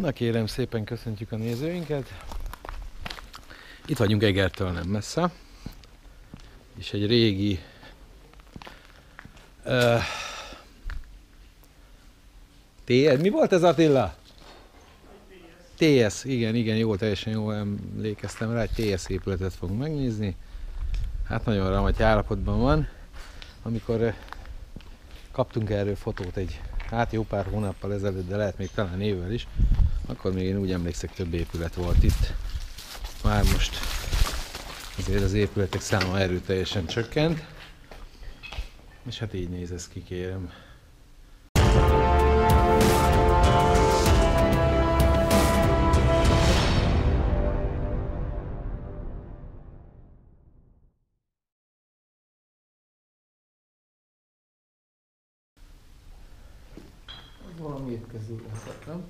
Na kérem szépen, köszöntjük a nézőinket. Itt vagyunk Egertől nem messze, és egy régi TS, mi volt ez Attila? TS, igen, jó, teljesen jól emlékeztem rá, egy TS épületet fogunk megnézni. Hát nagyon ramagy állapotban van. Amikor kaptunk erről fotót egy, hát jó pár hónappal ezelőtt, de lehet még talán évvel is, akkor még én úgy emlékszek, több épület volt itt. Már most azért az épületek száma erőteljesen csökkent. És hát így néz ez ki, kérem. Valami étkező leszett, nem?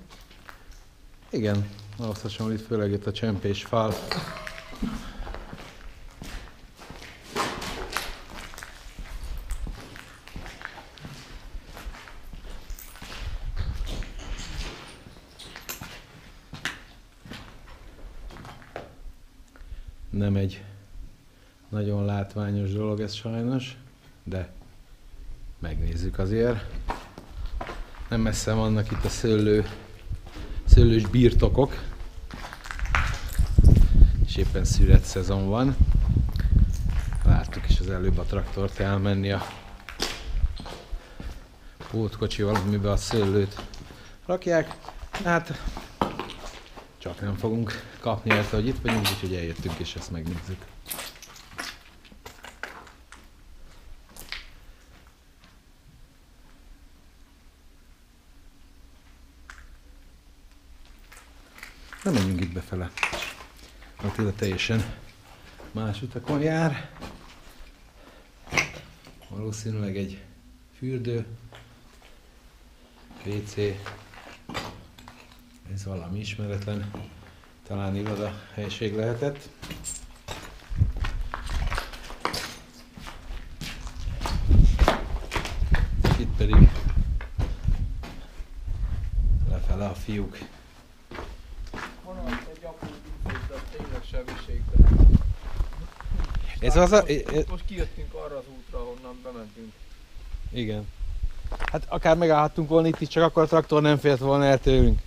Igen, ahhoz hasonlít, főleg itt a csempés fál. Nem egy nagyon látványos dolog ez sajnos, de megnézzük azért. Nem messze vannak itt a szőlős birtokok, és éppen szüret szezon van. Láttuk is az előbb a traktort elmenni a pótkocsival, amiben a szőlőt rakják. Hát csak nem fogunk kapni érte, hogy itt vagyunk, úgyhogy eljöttünk és ezt megnézzük. Nem menjünk itt befele. Attila teljesen más utakon jár. Valószínűleg egy fürdő, WC, ez valami ismeretlen, talán iroda helység lehetett. Itt pedig lefele a fiúk. Ez az a... Most kijöttünk arra az útra, honnan bementünk. Igen. Hát akár megállhattunk volna itt is, csak akkor a traktor nem fért volna el tőlünk.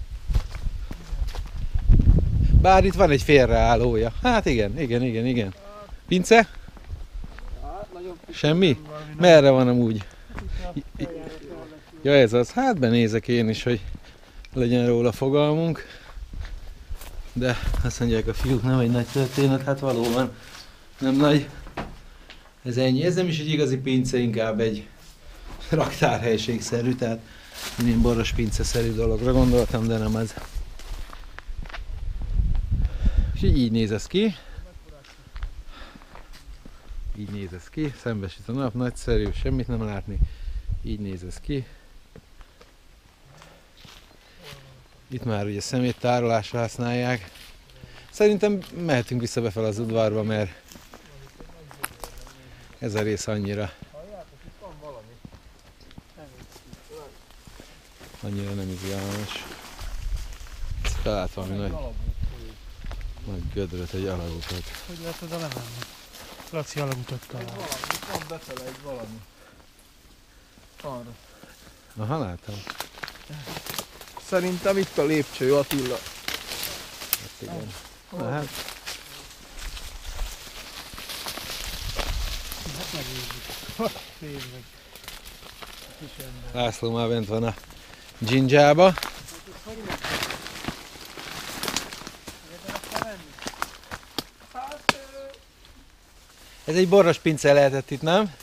Bár itt van egy félreállója. Hát igen. Pince? Semmi? Merre van amúgy? Ja ez az. Hát benézek én is, hogy legyen róla fogalmunk. De azt mondják a fiúk, nem egy nagy történet, hát valóban nem nagy. Ez ennyi. Ez nem is egy igazi pince, inkább egy raktárhelyiségszerű, tehát én boros pinceszerű dologra gondoltam, de nem ez. És így néz ez ki. Így néz ez ki. Szembesít a nap, nagyszerű, semmit nem látni. Így néz ez ki. Itt már ugye szeméttárolásra használják. Szerintem mehetünk vissza befele az udvarba, mert ez a rész annyira nem izgalmas. Talált valami nagy gödröt, egy alagutat. Hogy lehet oda lemenni? Laci alagutat talál. Van befele egy valami. Arra. Aha, láttam. Szerintem itt a lépcső, Attila. Hát igen. Na hát. Megnézzük. László már bent van a dzsindzsába. Ez egy borros pince lehetett itt, nem?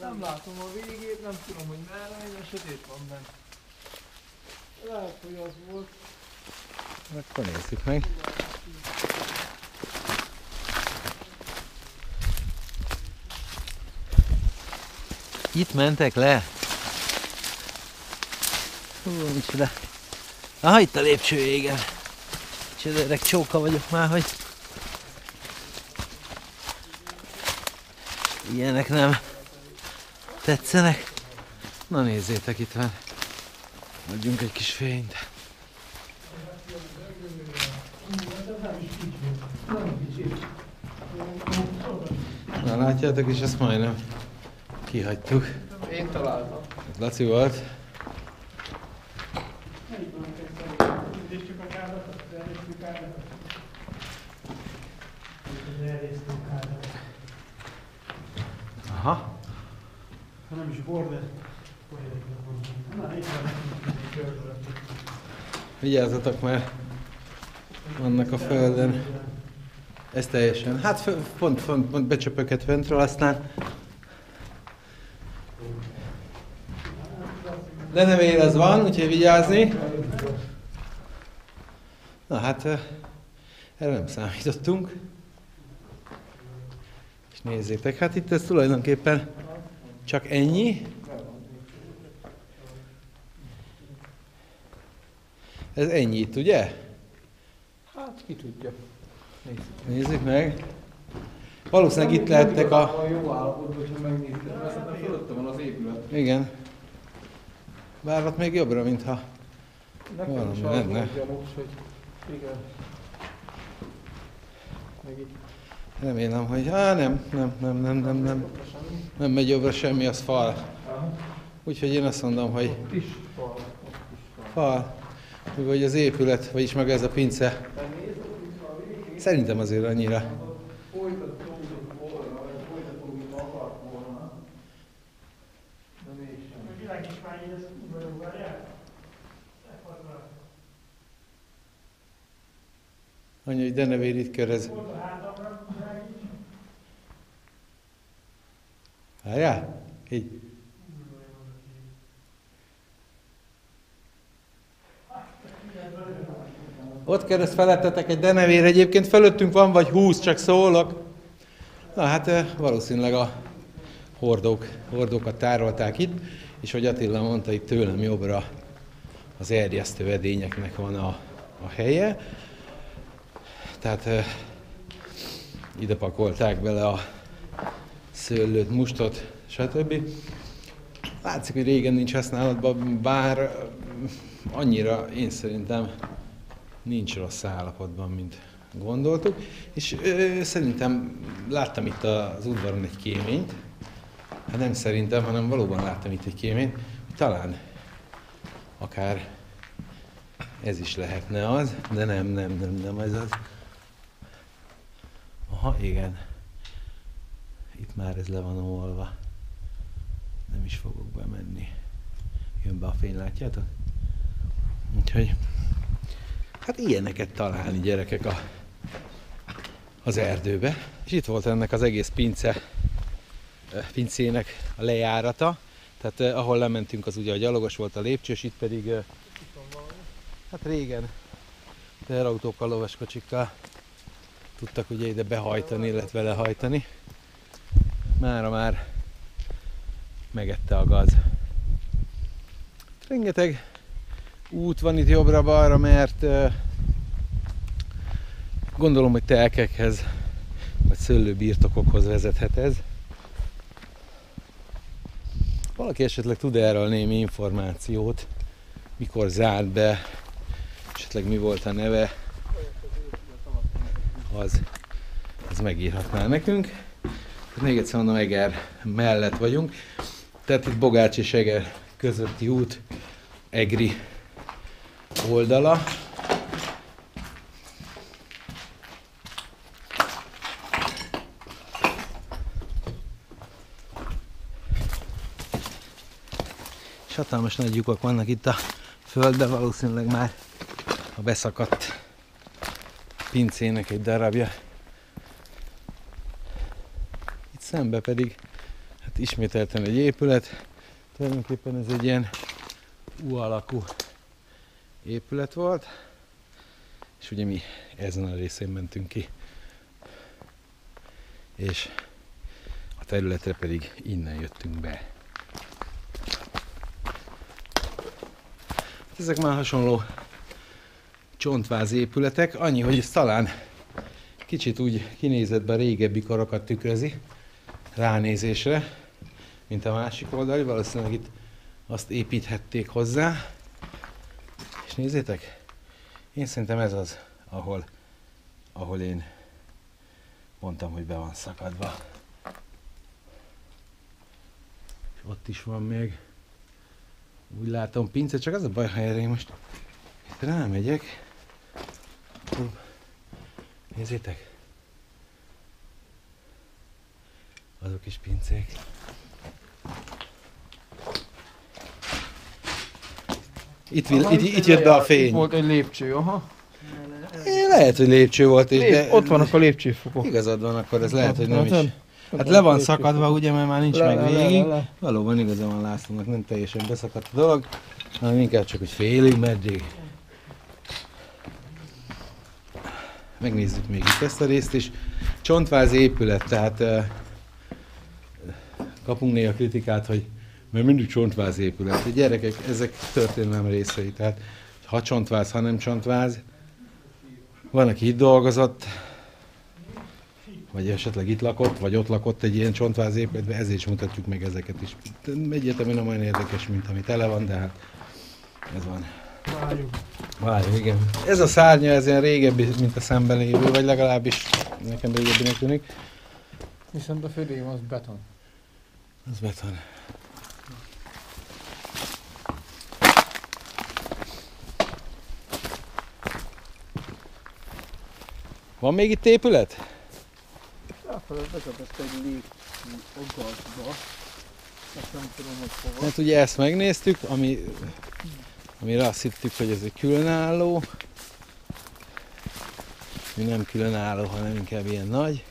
Nem látom a végét, nem tudom, hogy merre megy, a sötét van benne. Lehet, hogy az volt. Akkor nézzük meg. Itt mentek le. Hú, micsoda. Aha, itt a lépcső, igen. Micsoda öreg csóka vagyok már, hogy ilyenek nem tetszenek. Na nézzétek, itt van. Adjunk egy kis fényt. Na látjátok, és ezt majdnem kihagytuk. Én találtam. Laci volt. Aha. Ha nem is borde. Vigyázzatok, mert vannak a földön. Ez teljesen. Hát pont becsöpöket fentről, aztán... De nem ér, ez van, úgyhogy vigyázni. Na hát, erre nem számítottunk. És nézzétek, hát itt ez tulajdonképpen csak ennyi. Ez ennyit, ugye? Hát ki tudja. Nézzük meg. Valószínűleg itt lehettek a... Jó állapotban, hogyha megnéztem, mert aztán fölötte van az épület. Igen. Bár ott még jobbra, mintha valami lenne. Igen. Remélem, hogy... Á, nem. Nem megy jobbra semmi, az fal. Úgyhogy én azt mondom, hogy... Ott is fal. Fal. Vagy az épület, vagyis meg ez a pince. Szerintem azért annyira. Folytatódott volna, vagy folytatódni akart volna. De mégsem. A világismányi, ez úgy van el. Anya, hogy denevér itt köröz. Volt a hátamra, világis. Várjál? Így. Ott kereszt felettetek egy denevér, egyébként fölöttünk van vagy 20, csak szólok. Na hát valószínűleg a hordókat tárolták itt, és hogy Attila mondta, itt tőlem jobbra az erjesztő edényeknek van a helye. Tehát ide pakolták bele a szőlőt, mustot, stb. Látszik, hogy régen nincs használatban, bár annyira én szerintem nincs rossz állapotban, mint gondoltuk. És szerintem láttam itt az udvaron egy kéményt. Hát nem szerintem, hanem valóban láttam itt egy kéményt. Talán akár ez is lehetne az, de nem ez az. Aha, igen. Itt már ez le van olva. Nem is fogok bemenni. Jön be a fény, látjátok? Úgyhogy... Hát ilyeneket találni, gyerekek, az erdőbe. És itt volt ennek az egész pincének a lejárata. Tehát ahol lementünk, az ugye a gyalogos volt a lépcsős, itt pedig hát régen teherautókkal, lovaskocsikkal tudtak ugye ide behajtani, illetve lehajtani. Mára már megette a gaz. Rengeteg út van itt jobbra-balra, mert gondolom, hogy telkekhez vagy szőlőbirtokokhoz vezethet ez. Valaki esetleg tud erről némi információt, mikor zárt be, esetleg mi volt a neve, az megírhatná nekünk. Még egyszer mondom, Eger mellett vagyunk, tehát itt Bogácsi és Eger közötti út, egri oldala. És hatalmas nagy lyukak vannak itt a földben, valószínűleg már a beszakadt pincének egy darabja. Itt szembe pedig hát ismételten egy épület, tulajdonképpen ez egy ilyen U alakú épület volt, és ugye mi ezen a részén mentünk ki, és a területre pedig innen jöttünk be. Ezek már hasonló csontváz épületek, annyi, hogy ez talán kicsit úgy kinézetben régebbi korokat tükrözi ránézésre, mint a másik oldali, valószínűleg itt azt építhették hozzá. Nézzétek, Én szerintem ez az, ahol én mondtam, hogy be van szakadva. Ott is van még. Úgy látom pince, csak az a baj, ha erre én most itt rámegyek. Nézzétek! Azok is pincék. Itt jött be a fény. Itt volt egy lépcső, aha. Lehet, hogy lépcső volt is, de... Ott vannak a lépcsőfokok. Igazad van, akkor ez lehet, hogy nem is. Hát le van szakadva, ugye, mert már nincs meg végig. Valóban igaza van Lászlónak, nem teljesen beszakadt a dolog, hanem inkább csak, hogy félig meddig. Megnézzük még itt ezt a részt is. Csontváz épület, tehát kapunk néha kritikát, hogy mert mindig csontváz épület. A gyerekek, ezek történelem részei, tehát ha csontváz, ha nem csontváz. Van, aki itt dolgozott, vagy esetleg itt lakott, vagy ott lakott egy ilyen csontváz épületben, ezért is mutatjuk meg ezeket is. Egyértelműen nem olyan érdekes, mint ami tele van, de hát ez van. Várjuk, igen. Ez a szárnya, ez ilyen régebbi, mint a szemben lévő, vagy legalábbis nekem régebbinek tűnik. Viszont a fölém az beton. Az beton. Van még itt épület? Elfelejtettem egy légfogasba, ezt nem tudom, hogy hova. Mert ugye ezt megnéztük, amire azt hittük, hogy ez egy különálló. Mi nem különálló, hanem inkább ilyen nagy.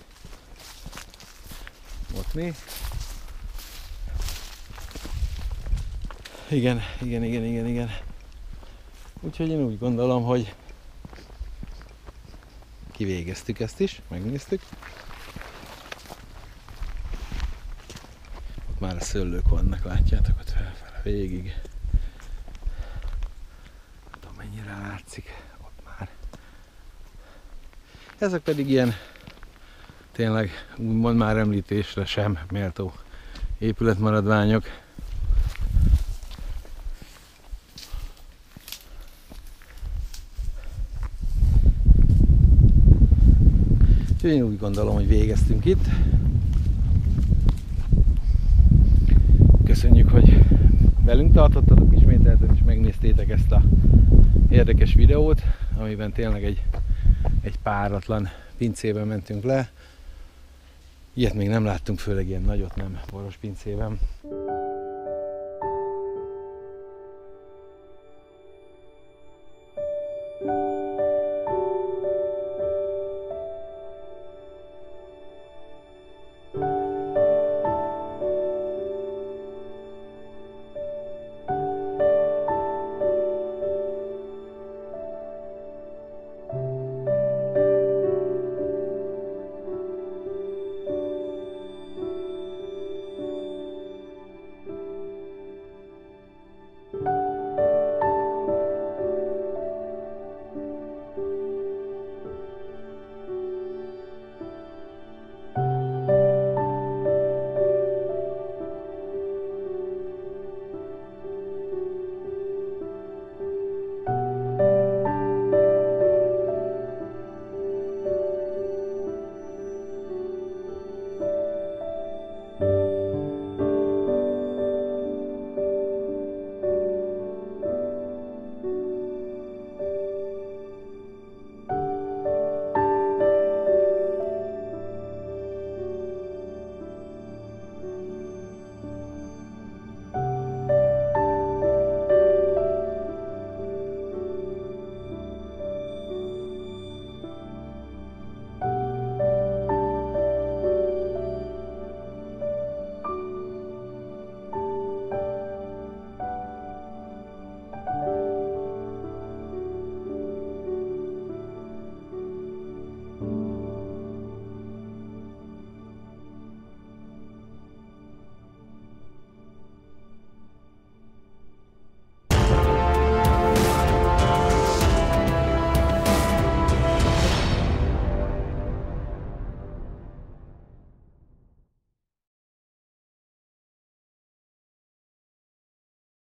Ott mi? Igen. Úgyhogy én úgy gondolom, hogy kivégeztük ezt is, megnéztük. Ott már a szőlők vannak, látjátok, ott felfele végig. Nem tudom, mennyire látszik ott már. Ezek pedig ilyen tényleg úgymond már említésre sem méltó épületmaradványok. Úgyhogy én úgy gondolom, hogy végeztünk itt. Köszönjük, hogy velünk tartottatok, ismételten is megnéztétek ezt a érdekes videót, amiben tényleg egy páratlan pincében mentünk le. Ilyet még nem láttunk, főleg ilyen nagyot nem, boros pincében.